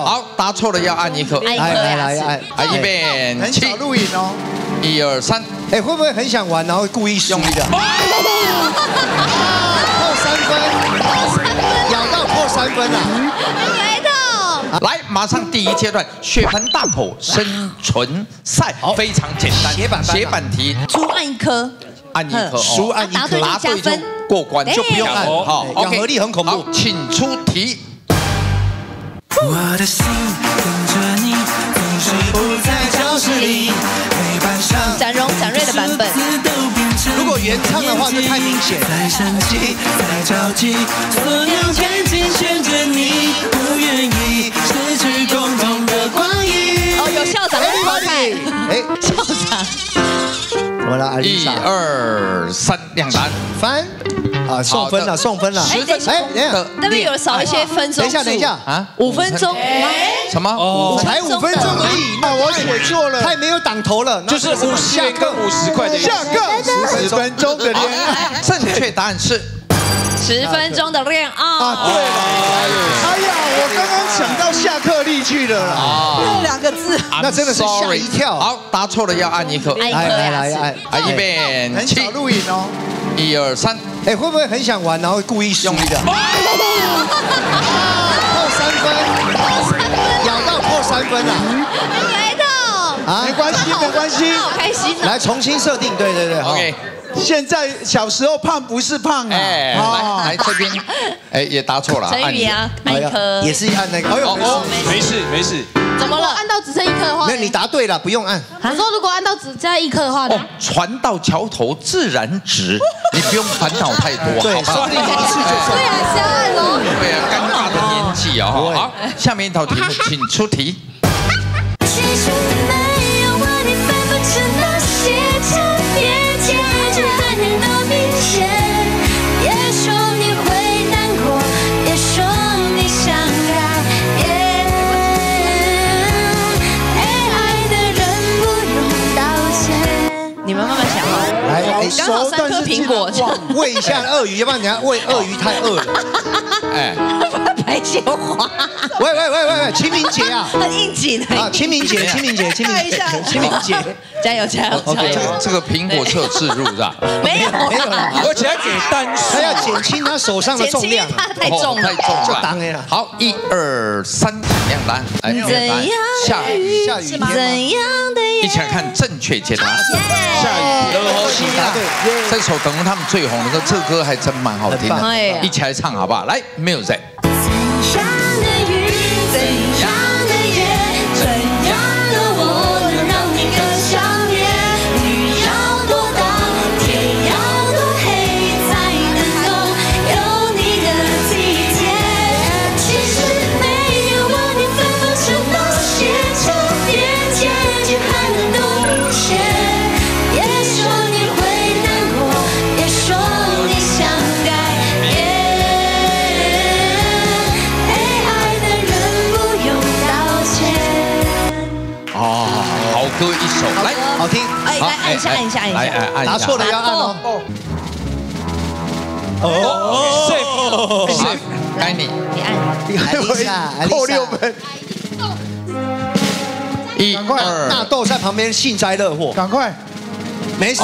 好，答错了要按一颗，来，预备，很少录影哦，1、2、3，哎，会不会很想玩，然后故意凶的？破3分，咬到破3分了，来到，来，马上第一阶段血盆大口生存赛，非常简单，斜板题，猪按一颗，熟按一颗，答对就过关，就不用按，好，咬合力很恐怖，请出题。 我的心跟着你，总是不在教室里。黑板上展荣展瑞的版本，如果原唱的话就太明显。再生气，再着急，所有感情选择你，不愿意失去共同的光阴。哦，有校长的姿态。哎，校长。我来，1、2、3，两难。翻。 啊，送分了，送分了！哎，等下，那边有少一些分钟。等一下啊，5分钟？什么？哦，才5分钟而已。那我写错了，太没有档头了。就是50跟50块的。下课10分钟的恋爱。正确答案是10分钟的恋爱。啊，对了，哎呀，我刚刚想到下课例去了啦。哦，2个字，那真的是吓一跳。好，答错了要按一颗。来，预备，很少录影哦。 1、2、3，哎，会不会很想玩，然后故意凶的？破3分，咬到破3分了，来到，啊，没关系，好开心，来重新设定，对 ，OK。现在小时候胖不是胖啊，来这边，哎，也答错了，陈宇啊，按一颗，也是按那个，哎呦，没事，怎么了？按到只剩1颗的话，那你答对了，不用按。我说如果按到只剩1颗的话呢？船到桥头自然直，你不用烦恼太多，对，说不定一次就中。对啊，瞎按喽。对啊，尴尬的年纪啊，好，下面一道题目，请出题。 你们慢慢想啊，来，刚好3颗苹果，喂一下鳄鱼，要不然你要喂鳄鱼太饿了。哎，白雪花。喂，清明节啊，很应景啊，清明节，加油！这个苹果是有置入是吧？没有啦，而且要减单数，要减轻他手上的重量，太重了，就当然了。好，1、2、3，两单，来，下雨，怎样的？ 一起来看正确解答。下雨天，这首等于他们最红的歌，这歌还真蛮好听的。一起来唱好不好？来 ，music。怎样的雨，怎样的夜，怎样的我能让你更想念？雨要多大，天要多黑，才能够有你的体贴。其实没有我，你分不出那些差别，结局还。 各位一首来，好听，按一下，答错了要按哦。哦 ，safe， 该你，你按，扣6分。1、2，大豆在旁边幸灾乐祸，赶快，没事。